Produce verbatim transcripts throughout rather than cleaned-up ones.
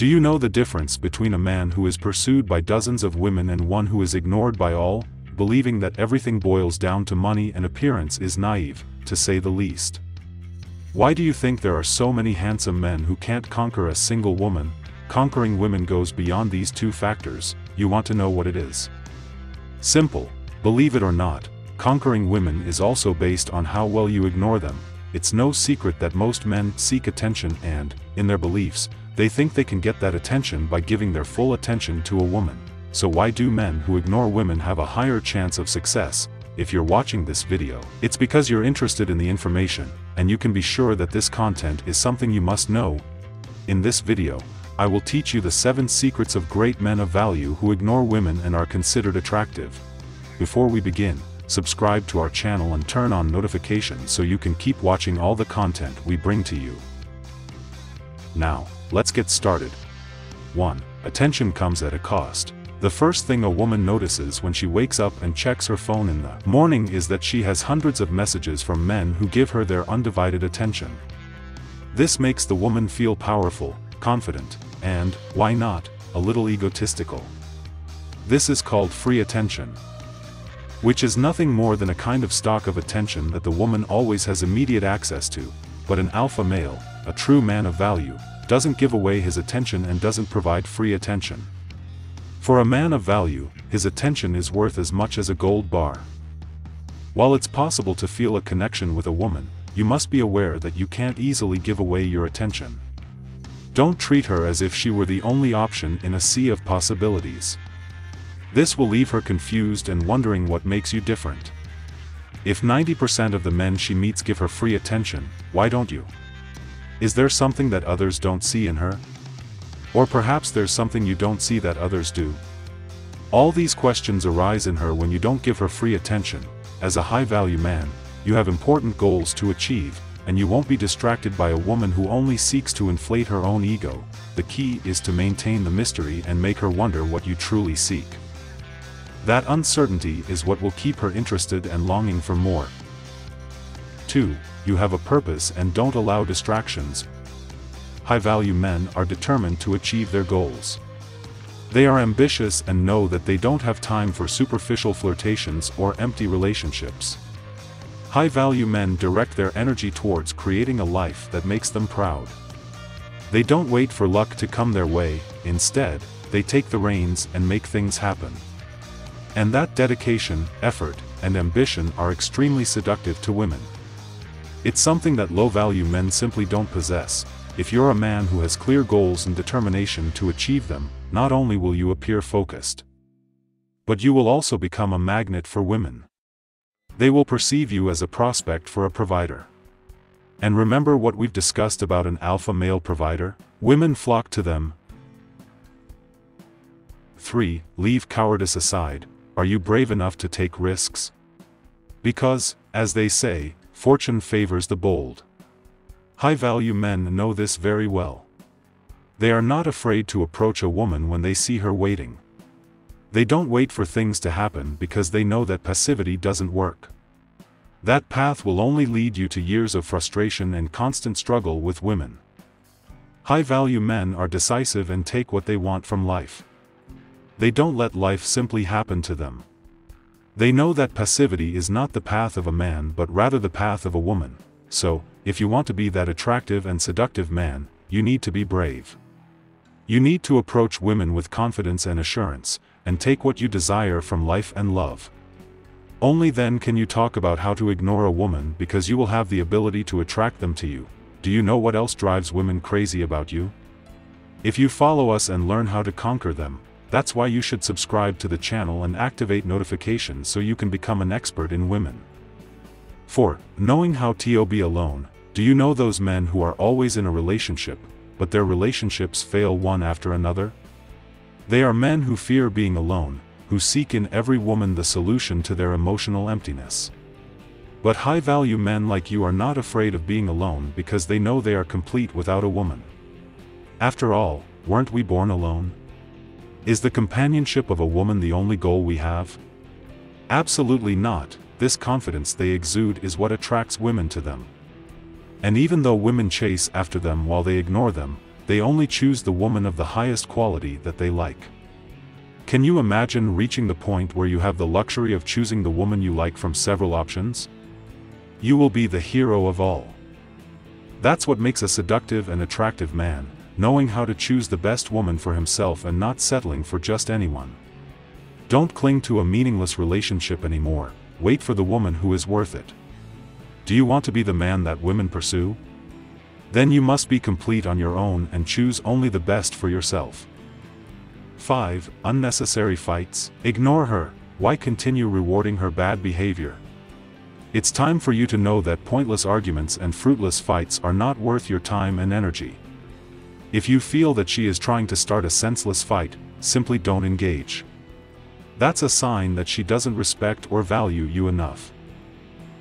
Do you know the difference between a man who is pursued by dozens of women and one who is ignored by all? Believing that everything boils down to money and appearance is naive, to say the least. Why do you think there are so many handsome men who can't conquer a single woman? Conquering women goes beyond these two factors. You want to know what it is? Simple. Believe it or not, conquering women is also based on how well you ignore them. It's no secret that most men seek attention and, in their beliefs, they think they can get that attention by giving their full attention to a woman. So why do men who ignore women have a higher chance of success? If you're watching this video, it's because you're interested in the information, and you can be sure that this content is something you must know. In this video, I will teach you the seven secrets of great men of value who ignore women and are considered attractive. Before we begin, subscribe to our channel and turn on notifications so you can keep watching all the content we bring to you. Now, let's get started. one. Attention comes at a cost. The first thing a woman notices when she wakes up and checks her phone in the morning is that she has hundreds of messages from men who give her their undivided attention. This makes the woman feel powerful, confident, and, why not, a little egotistical. This is called free attention, which is nothing more than a kind of stock of attention that the woman always has immediate access to, but an alpha male, a true man of value, doesn't give away his attention and doesn't provide free attention. For a man of value, his attention is worth as much as a gold bar. While it's possible to feel a connection with a woman, you must be aware that you can't easily give away your attention. Don't treat her as if she were the only option in a sea of possibilities. This will leave her confused and wondering what makes you different. If ninety percent of the men she meets give her free attention, why don't you? Is there something that others don't see in her? Or perhaps there's something you don't see that others do. All these questions arise in her when you don't give her free attention. As a high-value man, you have important goals to achieve, and you won't be distracted by a woman who only seeks to inflate her own ego. The key is to maintain the mystery and make her wonder what you truly seek. That uncertainty is what will keep her interested and longing for more. two. You have a purpose and don't allow distractions. High-value men are determined to achieve their goals. They are ambitious and know that they don't have time for superficial flirtations or empty relationships. High-value men direct their energy towards creating a life that makes them proud. They don't wait for luck to come their way, instead, they take the reins and make things happen. And that dedication, effort, and ambition are extremely seductive to women. It's something that low-value men simply don't possess. If you're a man who has clear goals and determination to achieve them, not only will you appear focused, but you will also become a magnet for women. They will perceive you as a prospect for a provider. And remember what we've discussed about an alpha male provider? Women flock to them. three. Leave cowardice aside. Are you brave enough to take risks? Because, as they say, fortune favors the bold. High-value men know this very well. They are not afraid to approach a woman when they see her waiting. They don't wait for things to happen because they know that passivity doesn't work. That path will only lead you to years of frustration and constant struggle with women. High-value men are decisive and take what they want from life. They don't let life simply happen to them. They know that passivity is not the path of a man but rather the path of a woman. So, if you want to be that attractive and seductive man, you need to be brave. You need to approach women with confidence and assurance, and take what you desire from life and love. Only then can you talk about how to ignore a woman because you will have the ability to attract them to you. Do you know what else drives women crazy about you? If you follow us and learn how to conquer them, that's why you should subscribe to the channel and activate notifications so you can become an expert in women. four. Knowing how to be alone. Do you know those men who are always in a relationship, but their relationships fail one after another? They are men who fear being alone, who seek in every woman the solution to their emotional emptiness. But high-value men like you are not afraid of being alone because they know they are complete without a woman. After all, weren't we born alone? Is the companionship of a woman the only goal we have? Absolutely not. This confidence they exude is what attracts women to them. And even though women chase after them while they ignore them, they only choose the woman of the highest quality that they like. Can you imagine reaching the point where you have the luxury of choosing the woman you like from several options? You will be the hero of all. That's what makes a seductive and attractive man, knowing how to choose the best woman for himself and not settling for just anyone. Don't cling to a meaningless relationship anymore, wait for the woman who is worth it. Do you want to be the man that women pursue? Then you must be complete on your own and choose only the best for yourself. five. Unnecessary fights. Ignore her. Why continue rewarding her bad behavior? It's time for you to know that pointless arguments and fruitless fights are not worth your time and energy. If you feel that she is trying to start a senseless fight, simply don't engage. That's a sign that she doesn't respect or value you enough.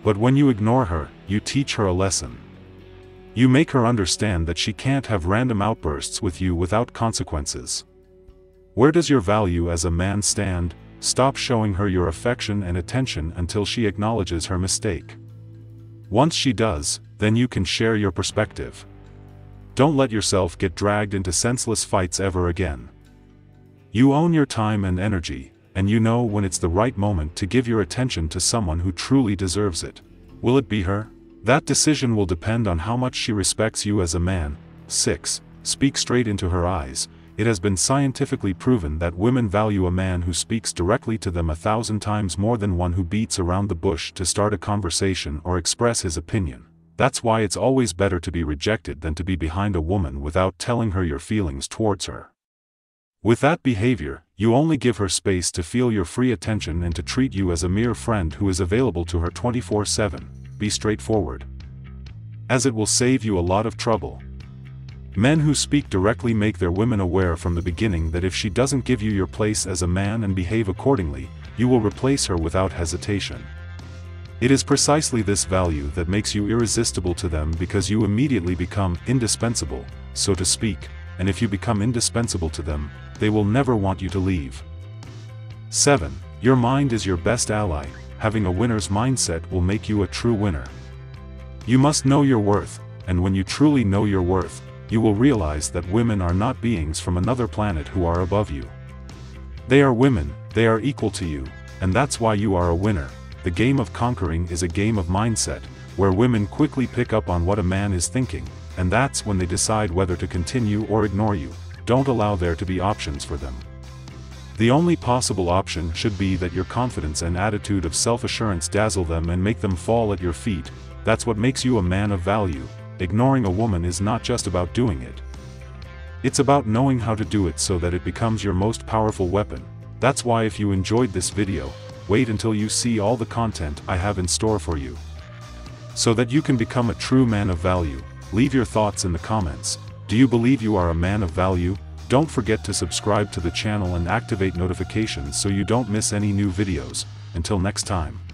But when you ignore her, you teach her a lesson. You make her understand that she can't have random outbursts with you without consequences. Where does your value as a man stand? Stop showing her your affection and attention until she acknowledges her mistake. Once she does, then you can share your perspective. Don't let yourself get dragged into senseless fights ever again. You own your time and energy, and you know when it's the right moment to give your attention to someone who truly deserves it. Will it be her? That decision will depend on how much she respects you as a man. six. Speak straight into her eyes. It has been scientifically proven that women value a man who speaks directly to them a thousand times more than one who beats around the bush to start a conversation or express his opinion. That's why it's always better to be rejected than to be behind a woman without telling her your feelings towards her. With that behavior, you only give her space to feel your free attention and to treat you as a mere friend who is available to her twenty-four seven. Be straightforward, as it will save you a lot of trouble. Men who speak directly make their women aware from the beginning that if she doesn't give you your place as a man and behave accordingly, you will replace her without hesitation. It is precisely this value that makes you irresistible to them, because you immediately become indispensable, so to speak, and if you become indispensable to them, they will never want you to leave. seven. Your mind is your best ally. Having a winner's mindset will make you a true winner. You must know your worth, and when you truly know your worth, you will realize that women are not beings from another planet who are above you. They are women, they are equal to you, and that's why you are a winner. The game of conquering is a game of mindset, where women quickly pick up on what a man is thinking, and that's when they decide whether to continue or ignore you. Don't allow there to be options for them. The only possible option should be that your confidence and attitude of self-assurance dazzle them and make them fall at your feet. That's what makes you a man of value. Ignoring a woman is not just about doing it. It's about knowing how to do it so that it becomes your most powerful weapon. That's why if you enjoyed this video, wait until you see all the content I have in store for you, so that you can become a true man of value. Leave your thoughts in the comments. Do you believe you are a man of value? Don't forget to subscribe to the channel and activate notifications so you don't miss any new videos. Until next time.